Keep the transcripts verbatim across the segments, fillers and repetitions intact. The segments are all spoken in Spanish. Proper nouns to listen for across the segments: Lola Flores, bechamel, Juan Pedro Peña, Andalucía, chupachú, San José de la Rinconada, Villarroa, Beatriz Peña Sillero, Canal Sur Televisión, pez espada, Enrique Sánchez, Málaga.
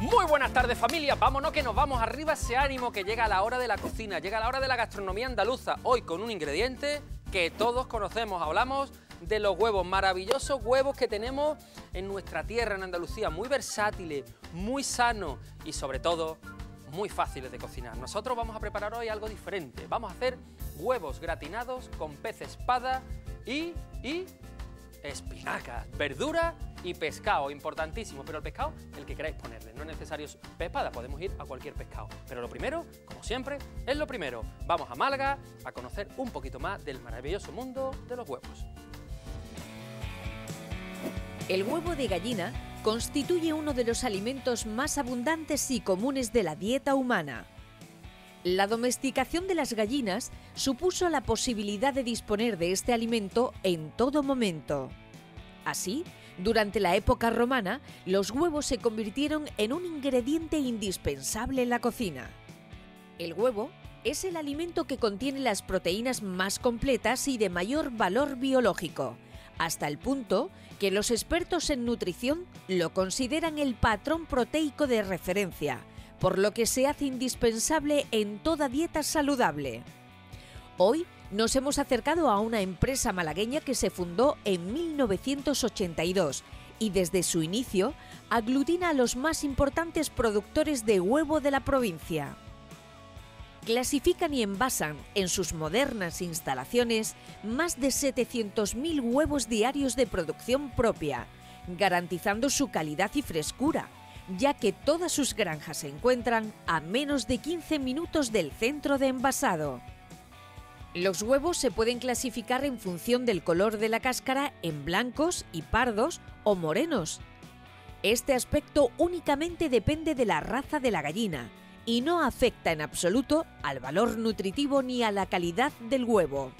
Muy buenas tardes, familia. Vámonos que nos vamos arriba, ese ánimo que llega a la hora de la cocina, llega a la hora de la gastronomía andaluza. Hoy con un ingrediente que todos conocemos, hablamos de los huevos, maravillosos huevos que tenemos en nuestra tierra, en Andalucía, muy versátiles, muy sanos y sobre todo muy fáciles de cocinar. Nosotros vamos a preparar hoy algo diferente, vamos a hacer huevos gratinados con pez espada y... y espinacas, verduras y pescado, importantísimo, pero el pescado, el que queráis ponerle, no es necesario espada, podemos ir a cualquier pescado, pero lo primero, como siempre, es lo primero, vamos a Málaga a conocer un poquito más del maravilloso mundo de los huevos. El huevo de gallina constituye uno de los alimentos más abundantes y comunes de la dieta humana. La domesticación de las gallinas supuso la posibilidad de disponer de este alimento en todo momento. Así, durante la época romana, los huevos se convirtieron en un ingrediente indispensable en la cocina. El huevo es el alimento que contiene las proteínas más completas y de mayor valor biológico, hasta el punto que los expertos en nutrición lo consideran el patrón proteico de referencia, por lo que se hace indispensable en toda dieta saludable. Hoy nos hemos acercado a una empresa malagueña que se fundó en mil novecientos ochenta y dos y desde su inicio aglutina a los más importantes productores de huevo de la provincia. Clasifican y envasan en sus modernas instalaciones más de setecientos mil huevos diarios de producción propia, garantizando su calidad y frescura, ya que todas sus granjas se encuentran a menos de quince minutos del centro de envasado. Los huevos se pueden clasificar en función del color de la cáscara en blancos y pardos o morenos. Este aspecto únicamente depende de la raza de la gallina y no afecta en absoluto al valor nutritivo ni a la calidad del huevo.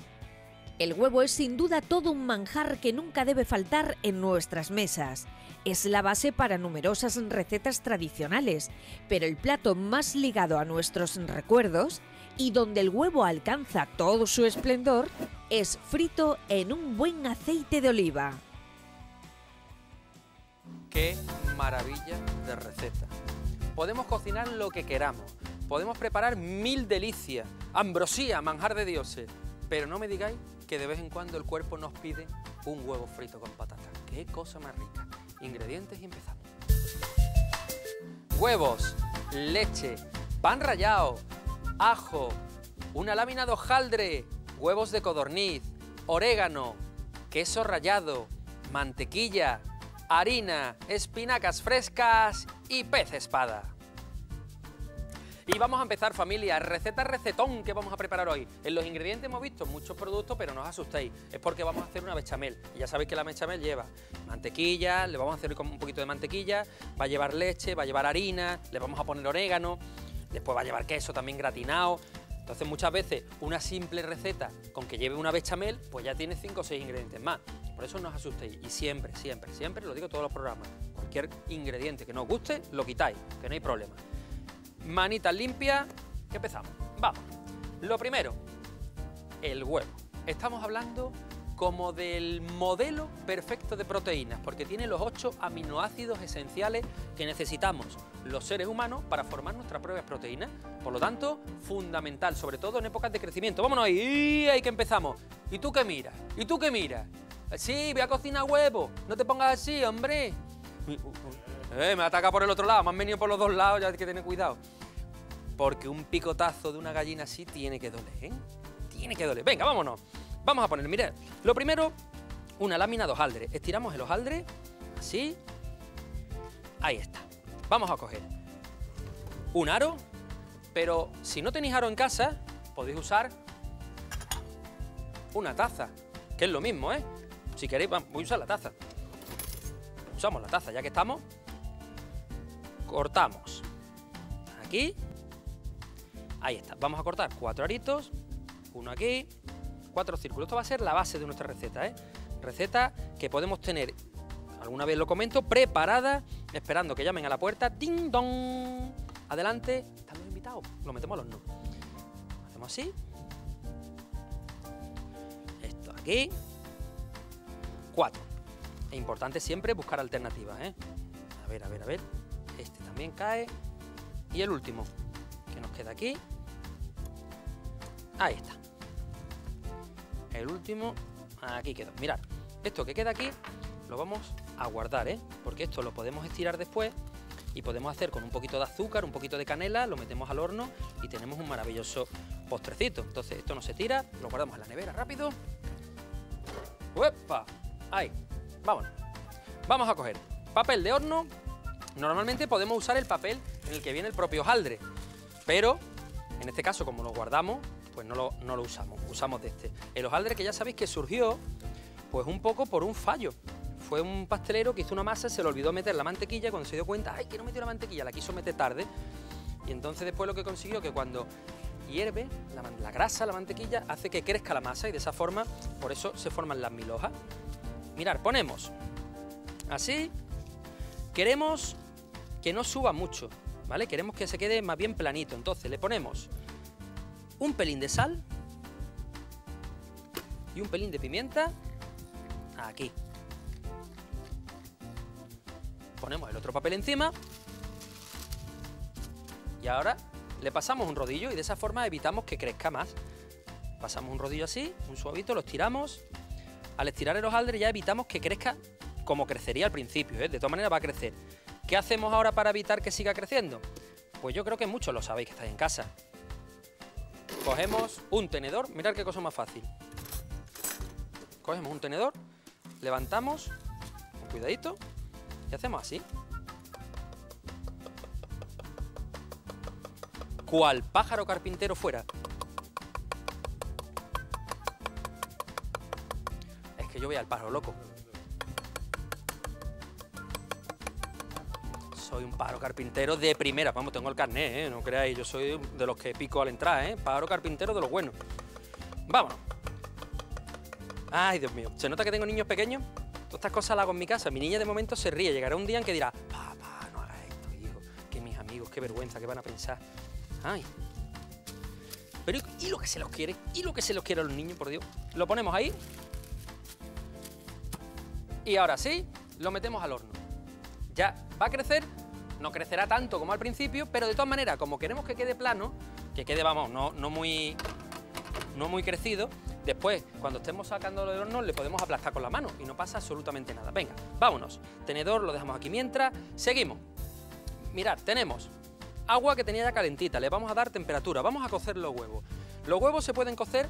El huevo es sin duda todo un manjar que nunca debe faltar en nuestras mesas. Es la base para numerosas recetas tradicionales, pero el plato más ligado a nuestros recuerdos y donde el huevo alcanza todo su esplendor es frito en un buen aceite de oliva. ¡Qué maravilla de receta! Podemos cocinar lo que queramos, podemos preparar mil delicias, ambrosía, manjar de dioses, pero no me digáis que de vez en cuando el cuerpo nos pide un huevo frito con patata. ¡Qué cosa más rica! Ingredientes y empezamos. Huevos, leche, pan rallado, ajo, una lámina de hojaldre, huevos de codorniz, orégano, queso rallado, mantequilla, harina, espinacas frescas y pez espada. Y vamos a empezar, familia, receta recetón que vamos a preparar hoy. En los ingredientes hemos visto muchos productos, pero no os asustéis, es porque vamos a hacer una bechamel. Y ya sabéis que la bechamel lleva mantequilla, le vamos a hacer un poquito de mantequilla, va a llevar leche, va a llevar harina, le vamos a poner orégano, después va a llevar queso también gratinado. Entonces muchas veces una simple receta con que lleve una bechamel, pues ya tiene cinco o seis ingredientes más. Por eso no os asustéis y siempre, siempre, siempre, lo digo todos los programas, cualquier ingrediente que no os guste, lo quitáis, que no hay problema. Manitas limpias, que empezamos. Vamos. Lo primero, el huevo. Estamos hablando como del modelo perfecto de proteínas, porque tiene los ocho aminoácidos esenciales que necesitamos los seres humanos para formar nuestras propias proteínas. Por lo tanto, fundamental, sobre todo en épocas de crecimiento. Vámonos ahí, ahí que empezamos. ¿Y tú qué miras? ¿Y tú qué miras? Sí, voy a cocinar huevo. No te pongas así, hombre. Eh, me ataca por el otro lado, me han venido por los dos lados, ya hay que tener cuidado. Porque un picotazo de una gallina así tiene que doler, ¿eh? Tiene que doler. Venga, vámonos. Vamos a poner, mirad, lo primero, una lámina de hojaldre. Estiramos el hojaldre, así. Ahí está. Vamos a coger un aro, pero si no tenéis aro en casa, podéis usar una taza, que es lo mismo, ¿eh? Si queréis, voy a usar la taza. Usamos la taza, ya que estamos. Cortamos aquí, ahí está, vamos a cortar cuatro aritos, uno aquí, cuatro círculos. Esto va a ser la base de nuestra receta, ¿eh? Receta que podemos tener, alguna vez lo comento, preparada esperando que llamen a la puerta. ¡Ding dong! Adelante, están los invitados. Lo metemos al horno. Hacemos así. Esto aquí. Cuatro. Es importante siempre buscar alternativas, ¿eh? A ver, a ver, a ver. Este también cae. Y el último, que nos queda aquí. Ahí está. El último, aquí quedó. Mirad, esto que queda aquí lo vamos a guardar, ¿eh? Porque esto lo podemos estirar después y podemos hacer con un poquito de azúcar, un poquito de canela, lo metemos al horno y tenemos un maravilloso postrecito. Entonces esto no se tira, lo guardamos en la nevera rápido. ¡Uepa! Ahí, vámonos. Vamos a coger papel de horno. Normalmente podemos usar el papel en el que viene el propio hojaldre, pero en este caso, como lo guardamos, pues no lo, no lo usamos, usamos de este. El hojaldre, que ya sabéis que surgió pues un poco por un fallo. Fue un pastelero que hizo una masa, se le olvidó meter la mantequilla, cuando se dio cuenta, ¡ay, que no metió la mantequilla!, la quiso meter tarde. Y entonces después lo que consiguió, que cuando hierve la, la grasa, la mantequilla, hace que crezca la masa y de esa forma, por eso se forman las mil hojas. Mirad, ponemos así, queremos que no suba mucho, ¿vale? Queremos que se quede más bien planito, entonces le ponemos un pelín de sal y un pelín de pimienta aquí. Ponemos el otro papel encima y ahora le pasamos un rodillo y de esa forma evitamos que crezca más. Pasamos un rodillo así, un suavito, lo estiramos. Al estirar el hojaldre ya evitamos que crezca como crecería al principio, ¿eh? De todas maneras va a crecer. ¿Qué hacemos ahora para evitar que siga creciendo? Pues yo creo que muchos lo sabéis que estáis en casa. Cogemos un tenedor, mirad qué cosa más fácil. Cogemos un tenedor, levantamos, con cuidadito, y hacemos así. Cual pájaro carpintero fuera. Es que yo voy al pájaro loco. Soy un pájaro carpintero de primera. Vamos, tengo el carnet, ¿eh? No creáis, yo soy de los que pico al entrar, ¿eh? Pájaro carpintero de los buenos. Vámonos. Ay, Dios mío. ¿Se nota que tengo niños pequeños? Todas estas cosas las hago en mi casa. Mi niña de momento se ríe. Llegará un día en que dirá, papá, no hagas esto, hijo. Que mis amigos, qué vergüenza, qué van a pensar. Ay. Pero ¿y lo que se los quiere? ¿Y lo que se los quiere a los niños, por Dios? Lo ponemos ahí. Y ahora sí, lo metemos al horno. Ya va a crecer, no crecerá tanto como al principio, pero de todas maneras, como queremos que quede plano, que quede, vamos, no, no, muy, no muy crecido, después, cuando estemos sacándolo del horno, le podemos aplastar con la mano y no pasa absolutamente nada. Venga, vámonos. Tenedor lo dejamos aquí mientras. Seguimos. Mirad, tenemos agua que tenía ya calentita, le vamos a dar temperatura, vamos a cocer los huevos. Los huevos se pueden cocer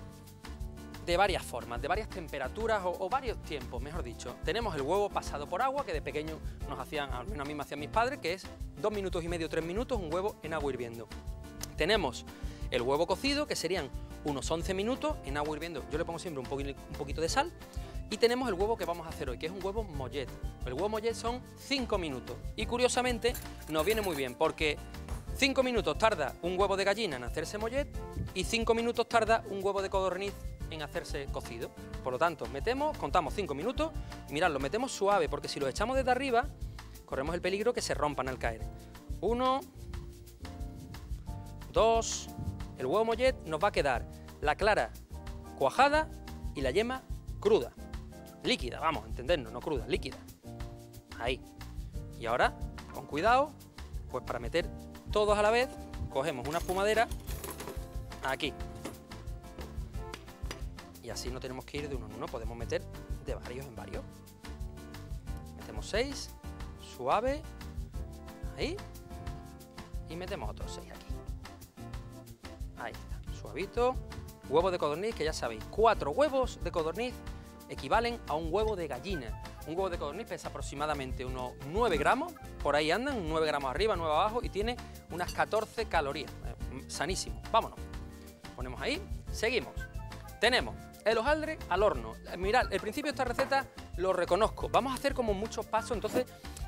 de varias formas, de varias temperaturas o, o varios tiempos, mejor dicho. Tenemos el huevo pasado por agua, que de pequeño nos hacían, al menos a mí me hacían mis padres, que es dos minutos y medio, tres minutos, un huevo en agua hirviendo. Tenemos el huevo cocido, que serían unos once minutos en agua hirviendo. Yo le pongo siempre un, po un poquito de sal. Y tenemos el huevo que vamos a hacer hoy, que es un huevo mollet. El huevo mollet son cinco minutos. Y curiosamente nos viene muy bien, porque cinco minutos tarda un huevo de gallina en hacerse mollet y cinco minutos tarda un huevo de codorniz en hacerse cocido. Por lo tanto, metemos, contamos cinco minutos, mirad, lo metemos suave, porque si los echamos desde arriba, corremos el peligro que se rompan al caer. Uno, dos, el huevo mollet nos va a quedar la clara cuajada y la yema cruda, líquida, vamos, entendernos, no cruda, líquida. Ahí. Y ahora, con cuidado, pues para meter todos a la vez, cogemos una espumadera aquí. Y así no tenemos que ir de uno en uno, podemos meter de varios en varios. Metemos seis, suave, ahí, y metemos otros seis aquí. Ahí está, suavito. Huevo de codorniz, que ya sabéis, cuatro huevos de codorniz equivalen a un huevo de gallina. Un huevo de codorniz pesa aproximadamente unos nueve gramos, por ahí andan, nueve gramos arriba, nueve abajo, y tiene unas catorce calorías, eh, sanísimo. Vámonos, ponemos ahí, seguimos. Tenemos el hojaldre al horno. Mirad, el principio de esta receta lo reconozco. Vamos a hacer como muchos pasos, entonces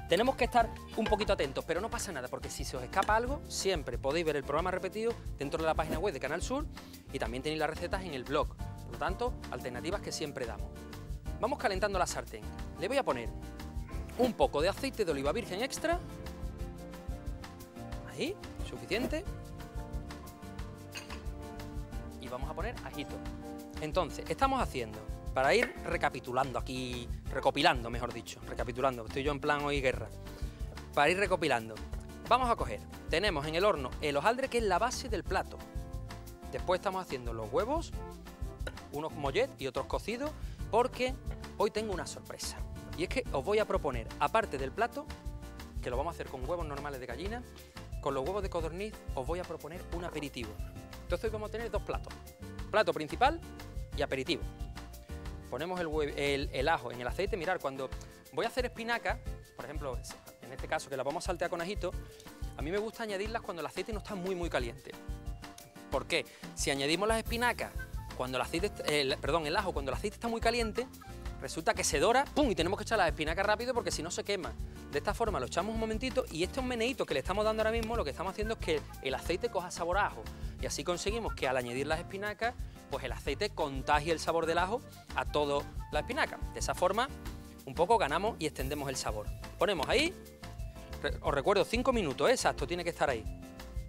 tenemos que estar un poquito atentos, pero no pasa nada, porque si se os escapa algo, siempre podéis ver el programa repetido dentro de la página web de Canal Sur y también tenéis las recetas en el blog. Por lo tanto, alternativas que siempre damos. Vamos calentando la sartén. Le voy a poner un poco de aceite de oliva virgen extra. Ahí, suficiente. Y vamos a poner ajito. Entonces, estamos haciendo, para ir recapitulando aquí, recopilando, mejor dicho, recapitulando, estoy yo en plan hoy guerra. Para ir recopilando, vamos a coger, tenemos en el horno el hojaldre, que es la base del plato. Después estamos haciendo los huevos, unos mollet y otros cocidos, porque hoy tengo una sorpresa. Y es que os voy a proponer, aparte del plato, que lo vamos a hacer con huevos normales de gallina, con los huevos de codorniz os voy a proponer un aperitivo. Entonces hoy vamos a tener dos platos, plato principal y aperitivo. Ponemos el, huevo, el, el ajo en el aceite. Mirad, cuando voy a hacer espinaca, por ejemplo, en este caso que la vamos a saltear con ajito, a mí me gusta añadirlas cuando el aceite no está muy muy caliente. ¿Por qué? Si añadimos las espinacas cuando el aceite, eh, perdón, el ajo cuando el aceite está muy caliente, resulta que se dora, pum, y tenemos que echar las espinacas rápido porque si no se quema. De esta forma lo echamos un momentito y este meneíto que le estamos dando ahora mismo, lo que estamos haciendo es que el aceite coja sabor a ajo, y así conseguimos que al añadir las espinacas, pues el aceite contagie el sabor del ajo a toda la espinaca. De esa forma un poco ganamos y extendemos el sabor. Ponemos ahí, os recuerdo, cinco minutos, ¿eh? Exacto, tiene que estar ahí.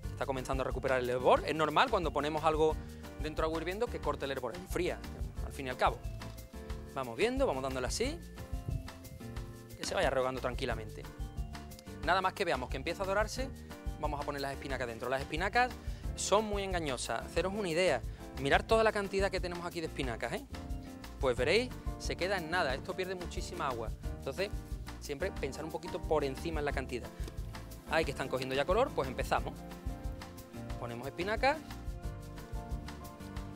Está comenzando a recuperar el hervor. Es normal cuando ponemos algo dentro de agua hirviendo que corte el hervor, enfría, al fin y al cabo. Vamos viendo, vamos dándole así, que se vaya rehogando tranquilamente. Nada más que veamos que empieza a dorarse, vamos a poner las espinacas dentro. Las espinacas son muy engañosas, haceros una idea. Mirad toda la cantidad que tenemos aquí de espinacas, ¿eh? Pues veréis, se queda en nada, esto pierde muchísima agua. Entonces, siempre pensar un poquito por encima en la cantidad. Ahí que están cogiendo ya color, pues empezamos. Ponemos espinacas,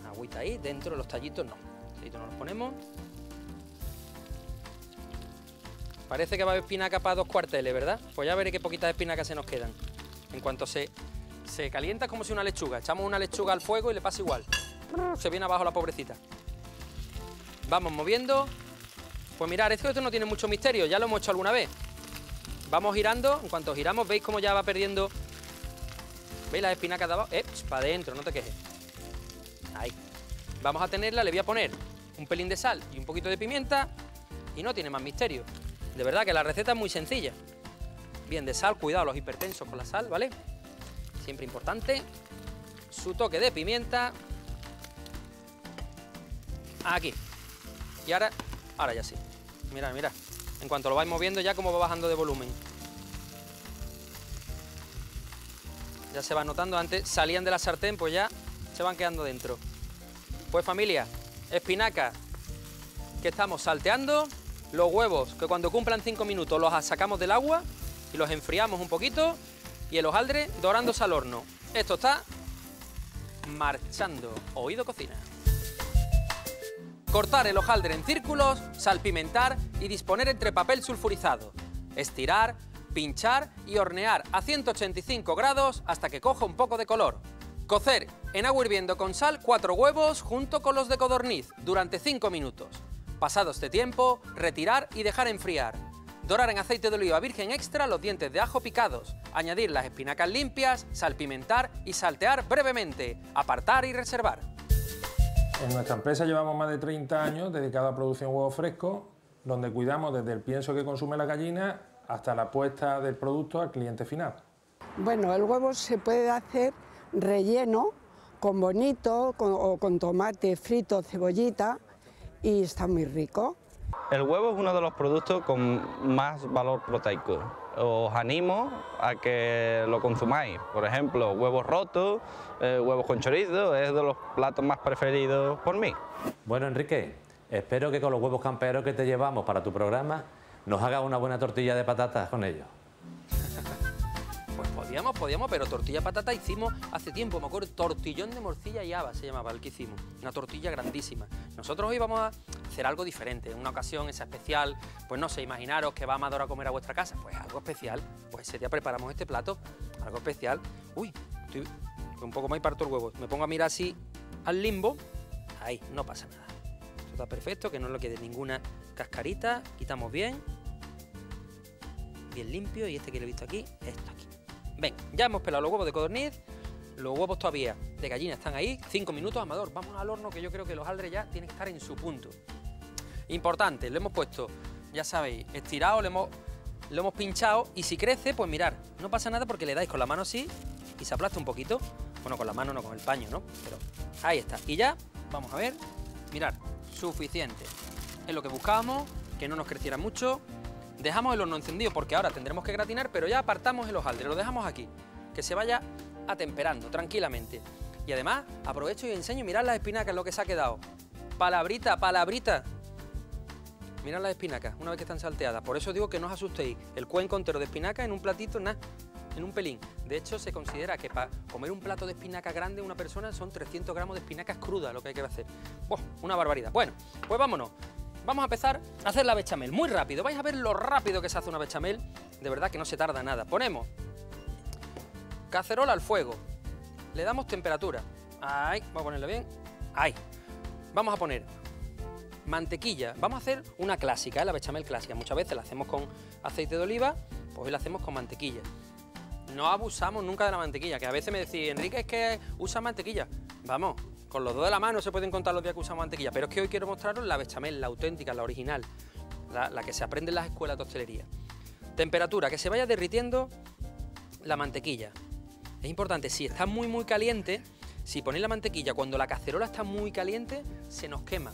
agüita ahí, dentro los tallitos no, los tallitos no los ponemos. Parece que va a haber espinaca para dos cuarteles, ¿verdad? Pues ya veré qué poquitas espinacas se nos quedan. En cuanto se, se calienta, es como si una lechuga. Echamos una lechuga al fuego y le pasa igual. Se viene abajo la pobrecita. Vamos moviendo. Pues mirad, esto, esto no tiene mucho misterio, ya lo hemos hecho alguna vez. Vamos girando, en cuanto giramos, veis cómo ya va perdiendo... ¿Veis las espinacas de abajo? Eh, para adentro, no te quejes. Ahí. Vamos a tenerla, le voy a poner un pelín de sal y un poquito de pimienta y no tiene más misterio. De verdad que la receta es muy sencilla. Bien de sal, cuidado los hipertensos con la sal, ¿vale? Siempre importante. Su toque de pimienta. Aquí. Y ahora, ahora ya sí. Mirad, mirad. En cuanto lo vais moviendo ya como va bajando de volumen. Ya se va notando, antes salían de la sartén, pues ya se van quedando dentro. Pues familia, espinaca que estamos salteando. Los huevos, que cuando cumplan cinco minutos los sacamos del agua y los enfriamos un poquito, y el hojaldre dorándose al horno. Esto está marchando. Oído cocina. Cortar el hojaldre en círculos, salpimentar y disponer entre papel sulfurizado. Estirar, pinchar y hornear a ciento ochenta y cinco grados hasta que coja un poco de color. Cocer en agua hirviendo con sal cuatro huevos junto con los de codorniz durante cinco minutos. Pasado este tiempo, retirar y dejar enfriar. Dorar en aceite de oliva virgen extra los dientes de ajo picados. Añadir las espinacas limpias, salpimentar y saltear brevemente. Apartar y reservar. En nuestra empresa llevamos más de treinta años dedicados a producción de huevos frescos, donde cuidamos desde el pienso que consume la gallina hasta la puesta del producto al cliente final. Bueno, el huevo se puede hacer relleno con bonito con, o con tomate frito, cebollita... y está muy rico. El huevo es uno de los productos con más valor proteico. Os animo a que lo consumáis. Por ejemplo, huevos rotos, eh, huevos con chorizo, es de los platos más preferidos por mí. Bueno, Enrique, espero que con los huevos camperos que te llevamos para tu programa nos hagas una buena tortilla de patatas con ellos. Pues podíamos, podíamos, pero tortilla de patata hicimos hace tiempo, me acuerdo, tortillón de morcilla y haba se llamaba el que hicimos, una tortilla grandísima. Nosotros hoy vamos a hacer algo diferente, una ocasión esa especial, pues no sé, imaginaros que va Amador a comer a vuestra casa, pues algo especial, pues ese día preparamos este plato, algo especial. Uy, estoy un poco más y parto el huevo, me pongo a mirar así al limbo, ahí, no pasa nada. Esto está perfecto, que no le quede ninguna cascarita, quitamos bien, bien limpio, y este que lo he visto aquí, esto aquí. Ven, ya hemos pelado los huevos de codorniz, los huevos todavía de gallina están ahí, cinco minutos, Amador, vamos al horno, que yo creo que los hojaldres ya tienen que estar en su punto. Importante, lo hemos puesto, ya sabéis, estirado, le hemos lo hemos pinchado y si crece, pues mirad, no pasa nada porque le dais con la mano así y se aplasta un poquito. Bueno, con la mano no, con el paño, ¿no? Pero ahí está. Y ya, vamos a ver, mirad, suficiente. Es lo que buscábamos, que no nos creciera mucho. Dejamos el horno encendido porque ahora tendremos que gratinar, pero ya apartamos el hojaldre, lo dejamos aquí, que se vaya atemperando tranquilamente. Y además, aprovecho y enseño, mirad las espinacas, lo que se ha quedado. Palabrita, palabrita. Mirad las espinacas, una vez que están salteadas. Por eso digo que no os asustéis. El cuenco entero de espinaca en un platito, nada, en un pelín. De hecho, se considera que para comer un plato de espinaca grande una persona son trescientos gramos de espinacas crudas lo que hay que hacer. ¡Buah! Una barbaridad. Bueno, pues vámonos. Vamos a empezar a hacer la bechamel. Muy rápido. Vais a ver lo rápido que se hace una bechamel. De verdad que no se tarda nada. Ponemos cacerola al fuego. Le damos temperatura. Ahí, vamos a ponerla bien. Ahí. Vamos a poner mantequilla. Vamos a hacer una clásica, ¿eh? La bechamel clásica. Muchas veces la hacemos con aceite de oliva, pues hoy la hacemos con mantequilla. No abusamos nunca de la mantequilla, que a veces me decís, Enrique, es que usa mantequilla. Vamos, con los dos de la mano se pueden contar los días que usamos mantequilla, pero es que hoy quiero mostraros la bechamel, la auténtica, la original, la, la que se aprende en las escuelas de hostelería. Temperatura, que se vaya derritiendo la mantequilla. Es importante, si está muy muy caliente, si ponéis la mantequilla cuando la cacerola está muy caliente, se nos quema.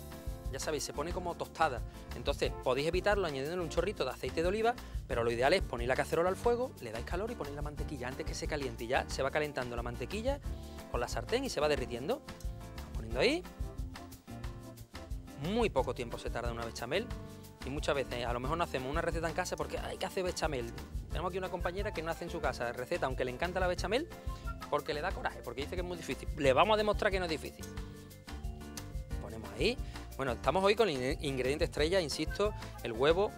Ya sabéis, se pone como tostada. Entonces podéis evitarlo añadiéndole un chorrito de aceite de oliva, pero lo ideal es poner la cacerola al fuego, le dais calor y ponéis la mantequilla antes que se caliente. Y ya se va calentando la mantequilla con la sartén y se va derritiendo. Vamos poniendo ahí. Muy poco tiempo se tarda una bechamel. Y muchas veces, a lo mejor no hacemos una receta en casa porque hay que hacer bechamel. Tenemos aquí una compañera que no hace en su casa receta, aunque le encanta la bechamel, porque le da coraje, porque dice que es muy difícil. Le vamos a demostrar que no es difícil. Ponemos ahí. Bueno, estamos hoy con el ingrediente estrella, insisto, el huevo,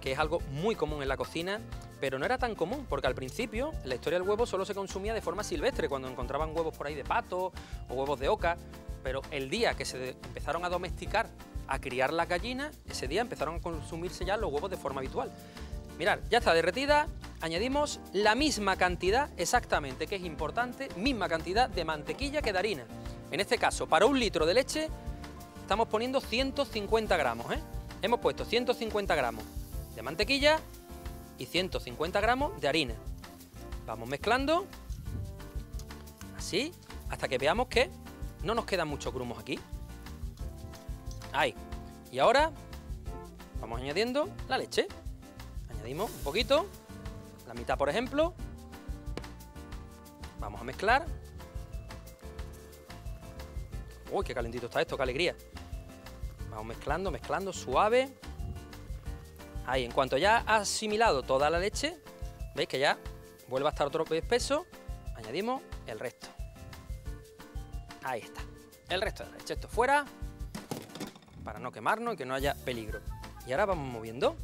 que es algo muy común en la cocina, pero no era tan común, porque al principio la historia del huevo solo se consumía de forma silvestre, cuando encontraban huevos por ahí de pato o huevos de oca, pero el día que se empezaron a domesticar, a criar las gallinas, ese día empezaron a consumirse ya los huevos de forma habitual. Mirad, ya está derretida, añadimos la misma cantidad, exactamente, que es importante, misma cantidad de mantequilla que de harina. En este caso, para un litro de leche, estamos poniendo ciento cincuenta gramos, ¿eh? Hemos puesto ciento cincuenta gramos de mantequilla y ciento cincuenta gramos de harina. Vamos mezclando, así, hasta que veamos que no nos quedan muchos grumos aquí. Ahí. Y ahora vamos añadiendo la leche. Añadimos un poquito, la mitad por ejemplo. Vamos a mezclar. Uy, qué calentito está esto, qué alegría. Vamos mezclando, mezclando, suave. Ahí, en cuanto ya ha asimilado toda la leche, veis que ya vuelve a estar otro poco espeso, añadimos el resto. Ahí está, el resto de la leche. Esto fuera, para no quemarnos y que no haya peligro. Y ahora vamos moviendo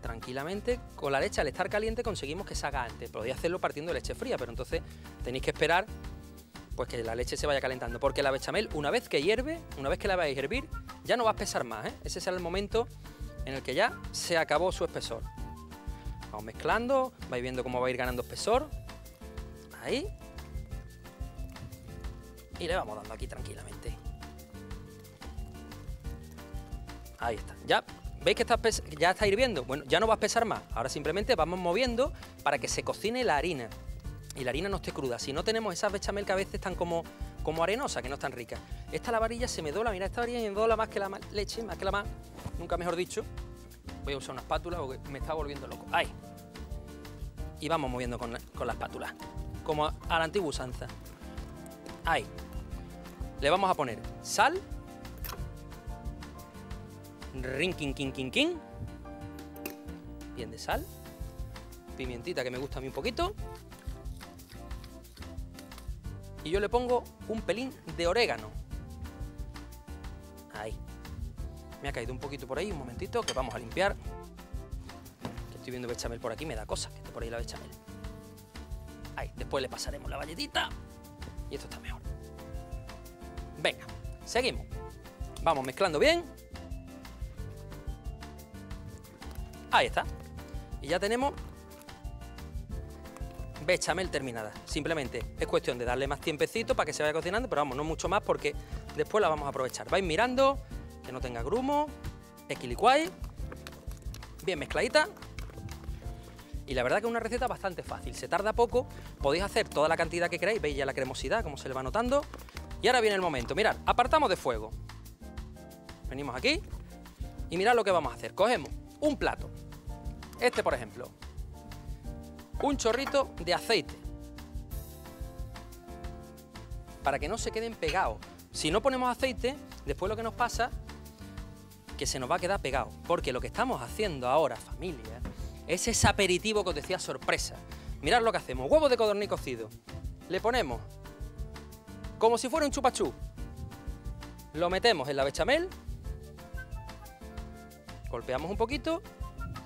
tranquilamente. Con la leche, al estar caliente, conseguimos que se haga antes. Podéis hacerlo partiendo de leche fría, pero entonces tenéis que esperar pues que la leche se vaya calentando, porque la bechamel, una vez que hierve, una vez que la vais a hervir, ya no va a espesar más, ¿eh? Ese será el momento en el que ya se acabó su espesor. Vamos mezclando, vais viendo cómo va a ir ganando espesor, ahí, y le vamos dando aquí tranquilamente. Ahí está, ya veis que está, ya está hirviendo, bueno, ya no va a espesar más, ahora simplemente vamos moviendo para que se cocine la harina. Y la harina no esté cruda, si no tenemos esas bechamel que a veces están como, como arenosa, que no están ricas. Esta la varilla se me dobla, mira, esta varilla me dobla más que la leche, más que la más, nunca mejor dicho. Voy a usar una espátula porque me está volviendo loco. Ahí. Y vamos moviendo con la, con la espátula, como a, a la antigua usanza. Ahí. Le vamos a poner sal. Rin, kin, kin, kin, kin. Bien de sal. Pimientita que me gusta a mí un poquito. Y yo le pongo un pelín de orégano. Ahí. Me ha caído un poquito por ahí, un momentito, que vamos a limpiar. Estoy viendo bechamel por aquí, me da cosa que esté por ahí la bechamel. Ahí, después le pasaremos la valletita. Y esto está mejor. Venga, seguimos. Vamos mezclando bien. Ahí está. Y ya tenemos bechamel terminada. Simplemente es cuestión de darle más tiempecito para que se vaya cocinando, pero vamos, no mucho más porque después la vamos a aprovechar. Vais mirando, que no tenga grumo, equilicuáis, bien mezcladita. Y la verdad que es una receta bastante fácil, se tarda poco, podéis hacer toda la cantidad que queráis, veis ya la cremosidad, como se le va notando. Y ahora viene el momento, mirad, apartamos de fuego. Venimos aquí y mirad lo que vamos a hacer. Cogemos un plato, este por ejemplo, un chorrito de aceite, para que no se queden pegados. Si no ponemos aceite, después lo que nos pasa que se nos va a quedar pegado, porque lo que estamos haciendo ahora, familia, es ese aperitivo que os decía, sorpresa. Mirad lo que hacemos, huevo de codorniz cocido, le ponemos como si fuera un chupachú, lo metemos en la bechamel, golpeamos un poquito,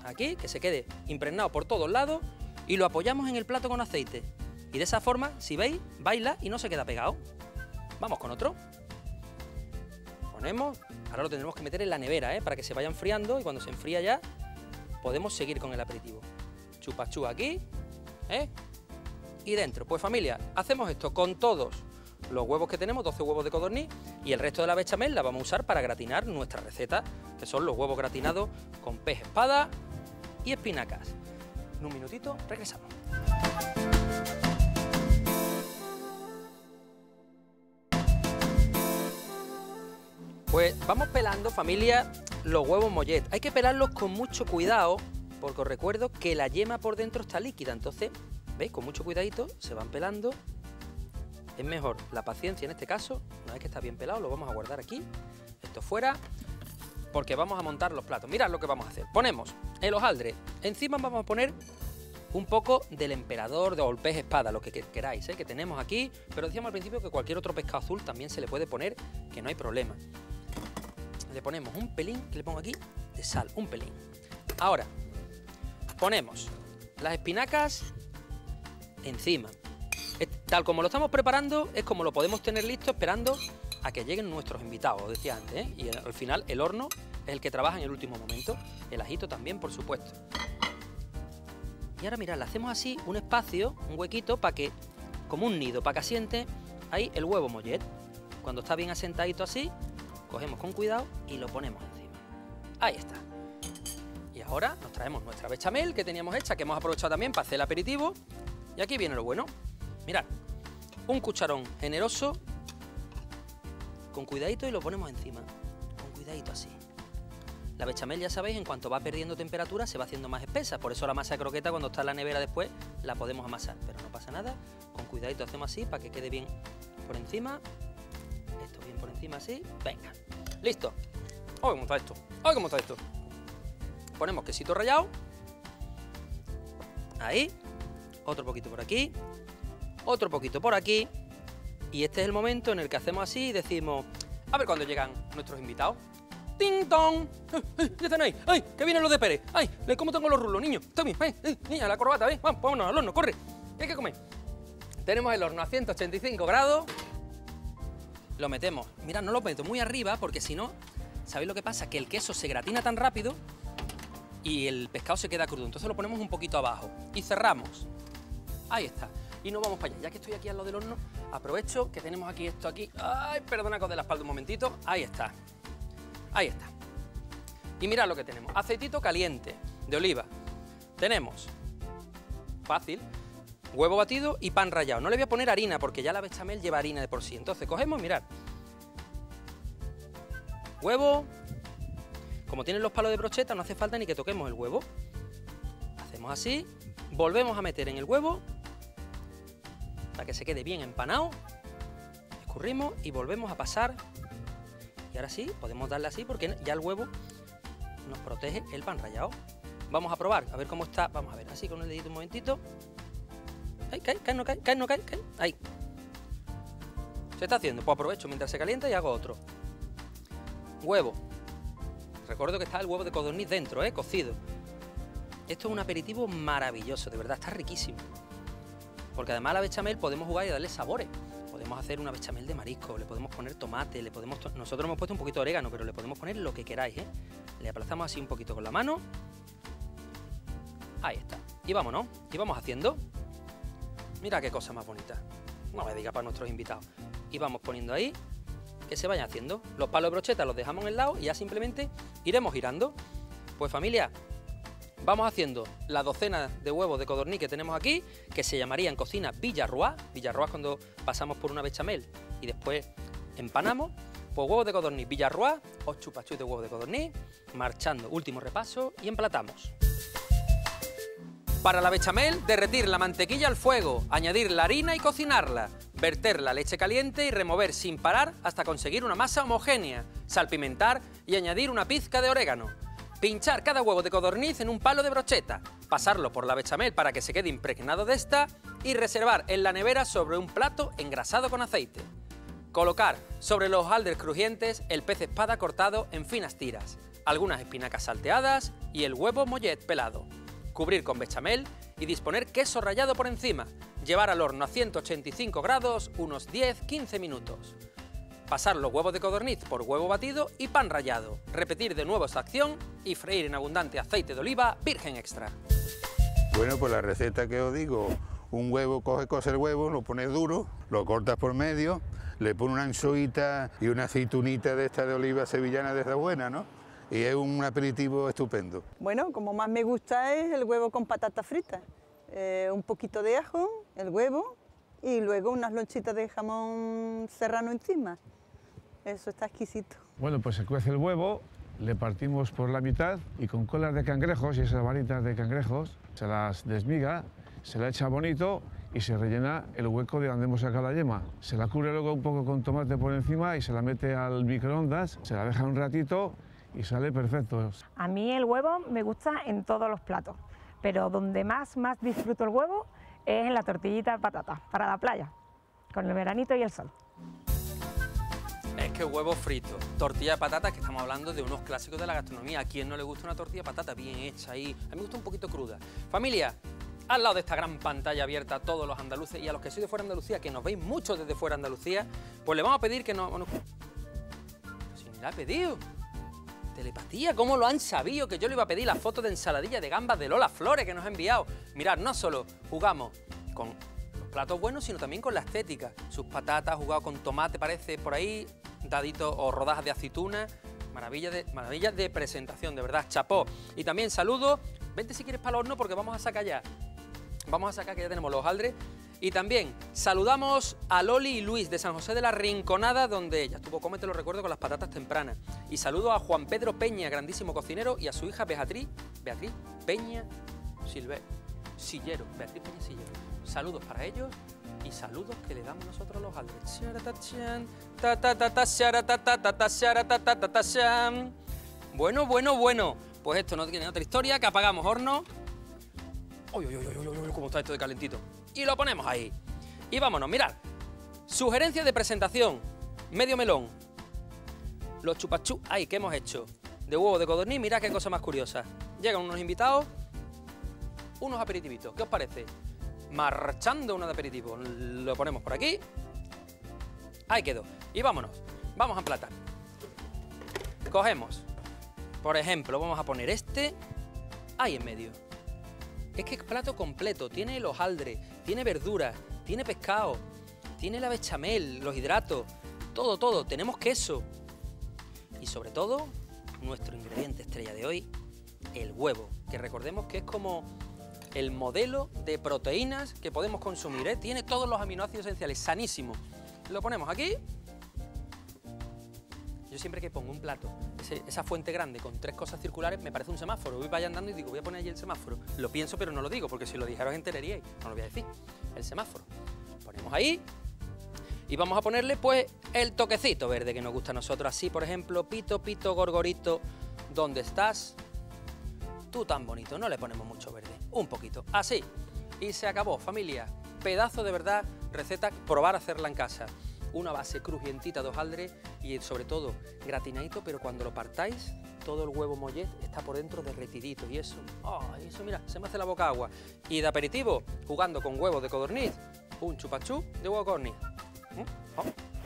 aquí, que se quede impregnado por todos lados, y lo apoyamos en el plato con aceite. Y de esa forma, si veis, baila y no se queda pegado. Vamos con otro. Ponemos, ahora lo tendremos que meter en la nevera, ¿eh? Para que se vaya enfriando, y cuando se enfría ya, podemos seguir con el aperitivo. Chupachú aquí, ¿eh? Y dentro. Pues familia, hacemos esto con todos los huevos que tenemos, doce huevos de codorniz, y el resto de la bechamel la vamos a usar para gratinar nuestra receta, que son los huevos gratinados con pez espada y espinacas. En un minutito regresamos. Pues vamos pelando, familia, los huevos mollet. Hay que pelarlos con mucho cuidado, porque os recuerdo que la yema por dentro está líquida. Entonces, ¿veis? Con mucho cuidadito se van pelando. Es mejor la paciencia en este caso. Una vez que está bien pelado, lo vamos a guardar aquí. Esto fuera, porque vamos a montar los platos. Mirad lo que vamos a hacer. Ponemos el hojaldre. Encima vamos a poner un poco del emperador, de pez espada, lo que queráis, ¿eh? Que tenemos aquí. Pero decíamos al principio que cualquier otro pescado azul también se le puede poner, que no hay problema. Le ponemos un pelín, que le pongo aquí, de sal, un pelín. Ahora, ponemos las espinacas encima. Tal como lo estamos preparando, es como lo podemos tener listo esperando a que lleguen nuestros invitados, os decía antes, ¿eh? Y al final el horno es el que trabaja en el último momento. El ajito también, por supuesto. Y ahora mirad, le hacemos así un espacio, un huequito, para que, como un nido, para que asiente ahí el huevo mollet. Cuando está bien asentadito así, cogemos con cuidado y lo ponemos encima. Ahí está. Y ahora nos traemos nuestra bechamel que teníamos hecha, que hemos aprovechado también para hacer el aperitivo. Y aquí viene lo bueno. Mirad, un cucharón generoso, con cuidadito, y lo ponemos encima. Con cuidadito así. La bechamel, ya sabéis, en cuanto va perdiendo temperatura se va haciendo más espesa. Por eso la masa croqueta, cuando está en la nevera después, la podemos amasar. Pero no pasa nada. Con cuidadito hacemos así para que quede bien por encima. Esto bien por encima así. Venga. Listo. ¡Ay, cómo está esto! ¡Ay, cómo está esto! Ponemos quesito rallado. Ahí. Otro poquito por aquí. Otro poquito por aquí. Y este es el momento en el que hacemos así y decimos, a ver cuándo llegan nuestros invitados. ¡Ting tong! ¡Ay, ay, ya están ahí! ¡Ay, que vienen los de Pérez! ¡Ay, cómo tengo los rulos, niño! ¡Tommy, ven! ¡Ay, niña, la corbata, ven! ¡Vamos, vámonos al horno, corre! ¿Qué hay que comer? Tenemos el horno a ciento ochenta y cinco grados. Lo metemos. Mirad, no lo meto muy arriba porque si no, ¿sabéis lo que pasa? Que el queso se gratina tan rápido y el pescado se queda crudo. Entonces lo ponemos un poquito abajo y cerramos. Ahí está. Y no vamos para allá. Ya que estoy aquí al lado del horno, aprovecho que tenemos aquí esto aquí. Ay, perdona que os dé la espalda un momentito. Ahí está. Ahí está. Y mirad lo que tenemos. Aceitito caliente de oliva. Tenemos, fácil, huevo batido y pan rallado. No le voy a poner harina porque ya la bechamel lleva harina de por sí. Entonces cogemos, mirad, huevo. Como tienen los palos de brocheta, no hace falta ni que toquemos el huevo. Hacemos así. Volvemos a meter en el huevo, para que se quede bien empanado, escurrimos y volvemos a pasar. Y ahora sí, podemos darle así porque ya el huevo nos protege el pan rallado. Vamos a probar, a ver cómo está. Vamos a ver, así con el dedito un momentito. Ay, cae, cae, no cae, cae, no cae, cae. Ahí. Se está haciendo, pues aprovecho mientras se calienta y hago otro. Huevo. Recuerdo que está el huevo de codorniz dentro, eh, cocido. Esto es un aperitivo maravilloso, de verdad, está riquísimo. Porque además a la bechamel podemos jugar y darle sabores. Podemos hacer una bechamel de marisco, le podemos poner tomate, le podemos... To... Nosotros hemos puesto un poquito de orégano, pero le podemos poner lo que queráis, ¿eh? Le aplazamos así un poquito con la mano. Ahí está. Y vámonos. Y vamos haciendo. Mira qué cosa más bonita. No me diga para nuestros invitados. Y vamos poniendo ahí que se vayan haciendo. Los palos de brocheta los dejamos en el lado y ya simplemente iremos girando. Pues familia, Vamos haciendo la docena de huevos de codorniz que tenemos aquí, que se llamaría en cocina Villarroa. Villarroa es cuando pasamos por una bechamel y después empanamos. Pues huevos de codorniz Villarroa, o chupachus de huevos de codorniz, marchando, último repaso y emplatamos. Para la bechamel, derretir la mantequilla al fuego, añadir la harina y cocinarla, verter la leche caliente y remover sin parar hasta conseguir una masa homogénea, salpimentar y añadir una pizca de orégano. Pinchar cada huevo de codorniz en un palo de brocheta, pasarlo por la bechamel para que se quede impregnado de esta y reservar en la nevera sobre un plato engrasado con aceite. Colocar sobre los hojaldres crujientes el pez espada cortado en finas tiras, algunas espinacas salteadas y el huevo mollet pelado. Cubrir con bechamel y disponer queso rallado por encima. Llevar al horno a ciento ochenta y cinco grados unos diez a quince minutos. Pasar los huevos de codorniz por huevo batido y pan rallado. Repetir de nuevo esta acción y freír en abundante aceite de oliva virgen extra. Bueno, pues la receta que os digo, un huevo, coge, cose el huevo, lo pones duro, lo cortas por medio, le pones una anchoita y una aceitunita de esta de oliva sevillana de esta buena, ¿no? Y es un aperitivo estupendo. Bueno, como más me gusta es el huevo con patata frita. Eh, un poquito de ajo, el huevo y luego unas lonchitas de jamón serrano encima. Eso está exquisito. Bueno, pues se cuece el huevo, le partimos por la mitad y con colas de cangrejos y esas varitas de cangrejos se las desmiga, se la echa bonito y se rellena el hueco de donde hemos sacado la yema. Se la cubre luego un poco con tomate por encima y se la mete al microondas, se la deja un ratito y sale perfecto. A mí el huevo me gusta en todos los platos, pero donde más, más disfruto el huevo es en la tortillita de patata, para la playa, con el veranito y el sol. Es que huevo frito, tortilla de patata, que estamos hablando de unos clásicos de la gastronomía. ¿A quién no le gusta una tortilla de patata bien hecha ahí? A mí me gusta un poquito cruda. Familia, al lado de esta gran pantalla abierta a todos los andaluces y a los que sois de fuera de Andalucía, que nos veis muchos desde fuera de Andalucía, pues le vamos a pedir que nos... Bueno, si me la ha pedido... Telepatía, ¿cómo lo han sabido? Que yo le iba a pedir la foto de ensaladilla de gambas de Lola Flores que nos ha enviado. Mirad, no solo jugamos con los platos buenos, sino también con la estética. Sus patatas, jugado con tomate, parece, por ahí, daditos o rodajas de aceituna. Maravilla de, maravilla de presentación, de verdad, chapó. Y también saludos. Vente si quieres para el horno porque vamos a sacar ya. Vamos a sacar que ya tenemos los hojaldres. Y también saludamos a Loli y Luis de San José de la Rinconada, donde ella estuvo, cómete, lo recuerdo, con las patatas tempranas. Y saludo a Juan Pedro Peña, grandísimo cocinero, y a su hija Beatriz, Beatriz Peña Silver, Sillero, Beatriz Peña Sillero. Saludos para ellos y saludos que le damos nosotros a los aldres. Bueno, bueno, bueno, pues esto no tiene otra historia, que apagamos horno. ¡Uy, uy, uy, uy, uy! ¿Cómo está esto de calentito? Y lo ponemos ahí. Y vámonos, mirad. Sugerencias de presentación. Medio melón. Los chupachú, ay, ¿qué hemos hecho? De huevo de codorniz, mirad qué cosa más curiosa. Llegan unos invitados, unos aperitivitos. ¿Qué os parece? Marchando uno de aperitivo. Lo ponemos por aquí. Ahí quedó. Y vámonos. Vamos a emplatar. Cogemos. Por ejemplo, vamos a poner este ahí en medio. Es que es plato completo, tiene el hojaldre, tiene verduras, tiene pescado, tiene la bechamel, los hidratos, todo, todo, tenemos queso. Y sobre todo, nuestro ingrediente estrella de hoy, el huevo, que recordemos que es como el modelo de proteínas que podemos consumir, ¿eh? Tiene todos los aminoácidos esenciales, sanísimo. Lo ponemos aquí. Yo siempre que pongo un plato, ese, esa fuente grande con tres cosas circulares, me parece un semáforo. Voy para allá andando y digo, voy a poner allí el semáforo. Lo pienso, pero no lo digo, porque si lo dijera os enteraríais. No lo voy a decir. El semáforo. Ponemos ahí y vamos a ponerle, pues, el toquecito verde que nos gusta a nosotros. Así, por ejemplo, pito, pito, gorgorito, ¿dónde estás? Tú tan bonito. No le ponemos mucho verde. Un poquito. Así. Y se acabó, familia. Pedazo de verdad, receta, probar a hacerla en casa. Una base crujientita de hojaldre y sobre todo gratinadito, pero cuando lo partáis, todo el huevo mollet está por dentro derretidito y eso, oh, eso mira, se me hace la boca agua. Y de aperitivo, jugando con huevos de codorniz, un chupachú de huevo de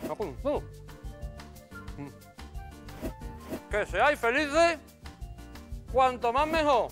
codorniz. Que seáis felices, cuanto más mejor.